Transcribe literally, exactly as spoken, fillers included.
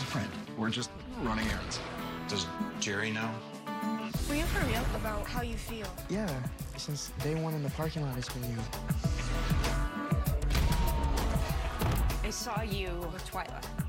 as a friend. We're just running errands. Does Jerry know? Will you hurry up about how you feel? Yeah, since day one in the parking lot, it's been you. I saw you with Twyla.